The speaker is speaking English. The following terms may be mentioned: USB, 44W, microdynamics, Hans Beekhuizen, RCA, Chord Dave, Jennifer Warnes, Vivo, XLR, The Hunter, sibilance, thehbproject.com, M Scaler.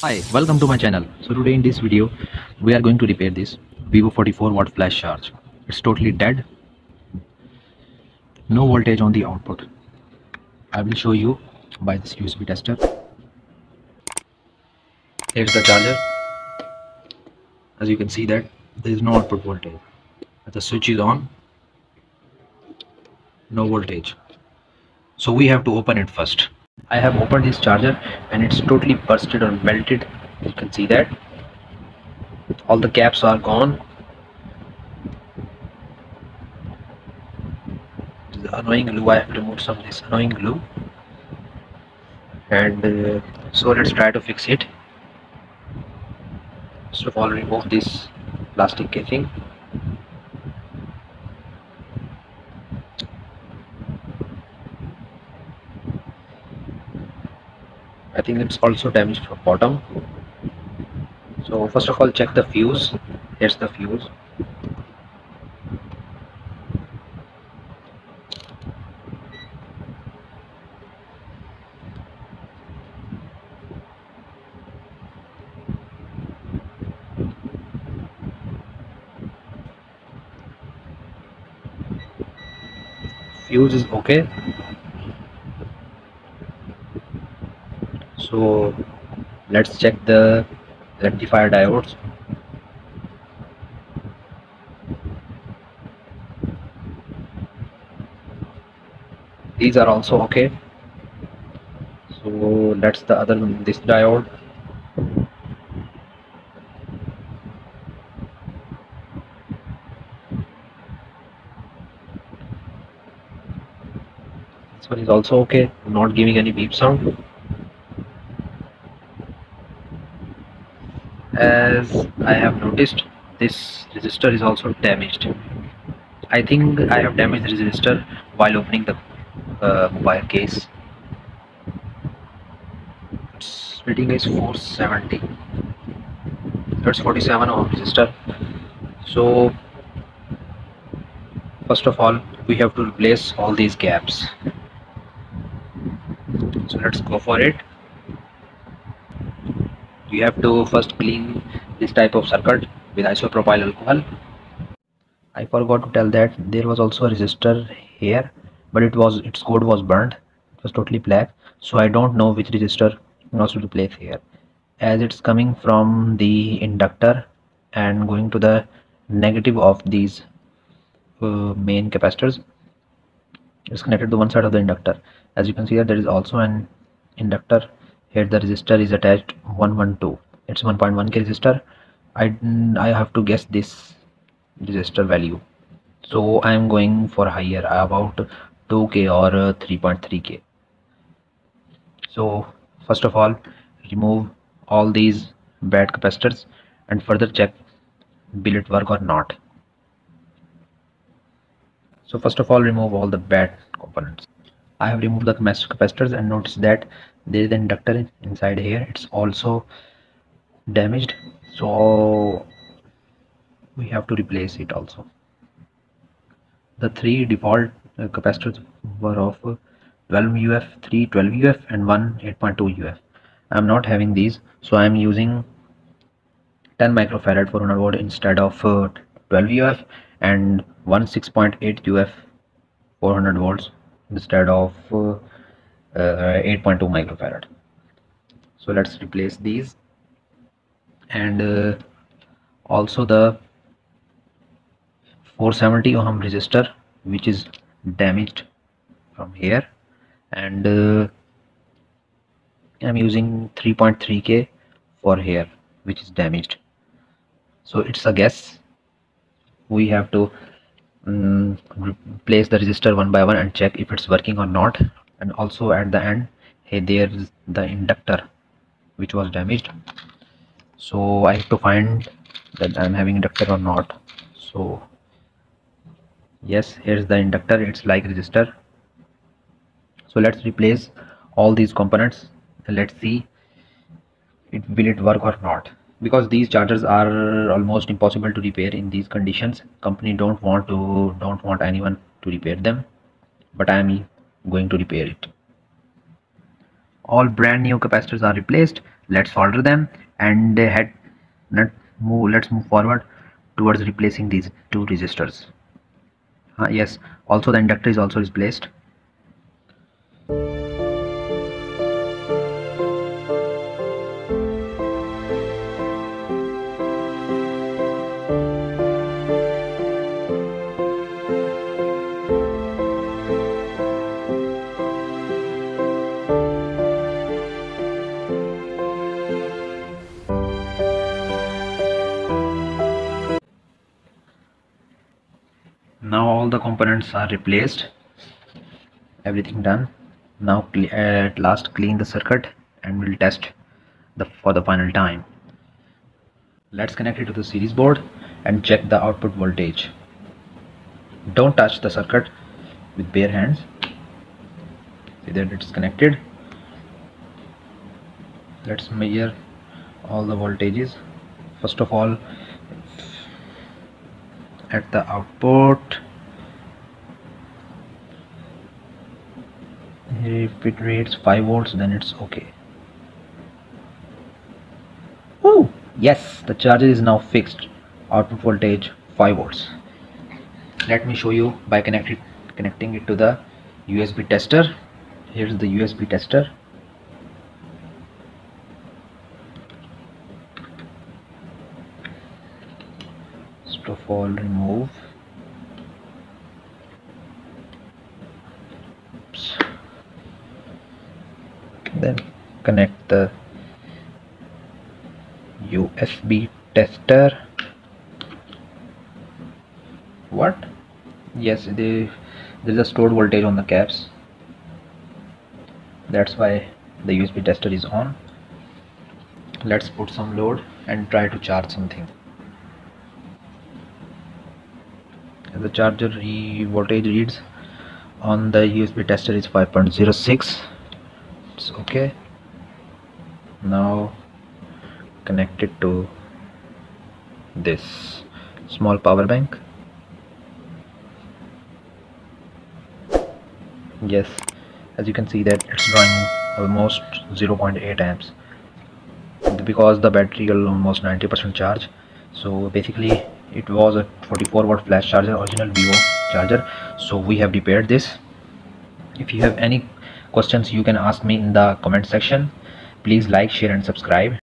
Hi, welcome to my channel. So today in this video we are going to repair this Vivo 44 watt flash charge. It's totally dead, no voltage on the output. I will show you by this USB tester. Here's the charger. As you can see that there is no output voltage. The switch is on, no voltage, so we have to open it first. I have opened this charger and it's totally bursted or melted. You can see that all the caps are gone. The annoying glue, I have removed some of this annoying glue, and so let's try to fix it. First of all, remove this plastic casing. I think it's also damaged from bottom. So first of all, check the fuse. Here's the fuse. Fuse is okay. So let's check the rectifier diodes. These are also okay. So that's the other one, this diode. This one is also okay, not giving any beep sound. As I have noticed, this resistor is also damaged. I think I have damaged the resistor while opening the wire case. Its reading is 470. That's 47 ohm resistor. So first of all, we have to replace all these gaps. So let's go for it. You have to first clean this type of circuit with isopropyl alcohol. I forgot to tell that there was also a resistor here, but its code was burnt. It was totally black, so I don't know which resistor also to place here, as it's coming from the inductor and going to the negative of these main capacitors. It's connected to one side of the inductor. As you can see that there is also an inductor. Here the resistor is attached 112. It's 1.1k resistor. I have to guess this resistor value. So I am going for higher, about 2k or 3.3k. So first of all, remove all these bad capacitors and further check will it work or not. So first of all, remove all the bad components. I have removed the capacitors and noticed that there is an inductor inside here. It's also damaged, so we have to replace it also. The three default capacitors were of 12 UF, 3 12 UF and one 8.2 UF. I'm not having these, so I'm using 10 microfarad for 100 volt instead of 12 UF and one 6.8 UF 400 volts instead of 8.2 microfarad. So let's replace these, and also the 470 ohm resistor which is damaged from here, and I'm using 3.3k for here which is damaged. So it's a guess. We have to replace the resistor one by one and check if it's working or not. And also at the end, hey, there's the inductor which was damaged, so I have to find that I'm having inductor or not. So yes, here's the inductor. It's like resistor. So let's replace all these components and let's see will it work or not, because these chargers are almost impossible to repair in these conditions. Company don't want anyone to repair them, but I am going to repair it. All brand new capacitors are replaced. Let's solder them and let's move forward towards replacing these two resistors. Yes, also the inductor is also replaced. Now all the components are replaced, everything done. Now at last clean the circuit and we'll test for the final time. Let's connect it to the series board and check the output voltage. Don't touch the circuit with bare hands. See that it's connected. Let's measure all the voltages. First of all, at the output, if it reads 5 volts, then it's okay. Oh yes, the charge is now fixed. Output voltage 5 volts. Let me show you by connecting it to the USB tester. Here's the USB tester. First of all, remove. Oops. Then connect the USB tester. What? Yes, there's a stored voltage on the caps. That's why the USB tester is on. Let's put some load and try to charge something. The charger voltage reads on the USB tester is 5.06. It's okay. Now connect it to this small power bank. Yes, as you can see that it's drawing almost 0.8 amps because the battery is almost 90% charge. So basically it was a 44-watt flash charger, original Vivo charger. So we have repaired this. If you have any questions, you can ask me in the comment section. Please like, share and subscribe.